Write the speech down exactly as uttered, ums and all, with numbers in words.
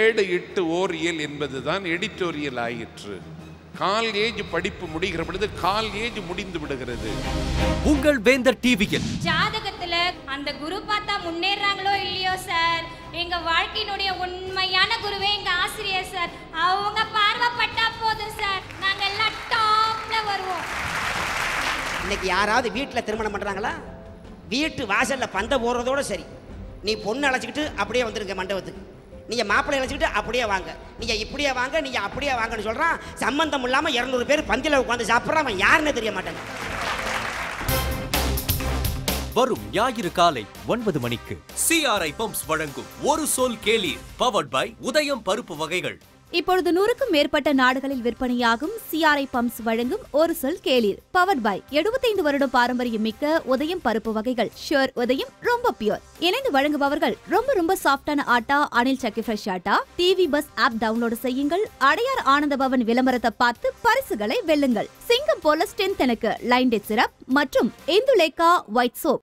ஏழு எட்டு ஓரியல் என்பதுதான் எடிட்டோரியல் ஆயிற்று. கால் ஏஜ் படிப்பு முடிகிற பொழுது கால் ஏஜ் முடிந்து விடுகிறது. உங்கள் வேந்தர் டிவியில் ஜாதகத்துல அந்த குரு பார்த்தா முன்னேறாங்களோ இல்லையோ சார், எங்க வாழ்க்கையினுடைய உண்மையான குருவே எங்க ஆசிரியர் சார். அவங்க பார்வைப்பட்டா போதும் சார், நாங்க எல்லாம் டாப்ல வருவோம். இன்னைக்கு யாராவது வீட்டுல திருமணம் பண்றாங்களா? வீட்டு வாசல்ல பந்த போடுறதோட சரி. நீ பொண்ணு அழைச்சிக்கிட்டு அப்படியே வந்துருங்க மண்டபத்துக்கு, நீங்கள் மாப்பிள்ளை அழைச்சிக்கிட்டு அப்படியே வாங்க, நீங்கள் இப்படியே வாங்க, நீங்கள் அப்படியே வாங்கன்னு சொல்கிறான். சம்பந்தம் இல்லாமல் இரநூறு பேர் பந்தியில் உட்காந்து சாப்பிட்றான். அவன் யாருன்னு தெரிய மாட்டாங்க. வரும் ஞாயிறு காலை ஒன்பது மணிக்கு சிஆர்ஐ பம்ப்ஸ் வழங்கும் ஒரு சோல் கேளீர், பவர்ட் பை உதயம் பருப்பு வகைகள். இப்பொழுது நூறுக்கும் மேற்பட்ட நாடுகளில் விற்பனையாகும் சிஆர்ஐ பம்ப்ஸ் வழங்கும் ஒரு சொல் கேளீர், பவர்ட் பை எழுபத்தைந்து வருடம் பாரம்பரியம் மிக்க உதயம் பருப்பு வகைகள். ஷியோர் உதயம், ரொம்ப பியூர். இணைந்து வழங்குபவர்கள் ரொம்ப ரொம்ப சாஃப்டான atta Anil chakki fresh atta. TV bus app download செய்யுங்கள். அடையார் ஆனந்த பவன் விளம்பரத்தை பார்த்து பரிசுகளை வெல்லுங்கள். சிங்கம் போல ஸ்ட்ரென்த் எனக்கு லைன் டெட் சிரப் மற்றும் இந்துலேகா ஒயிட் சோப்.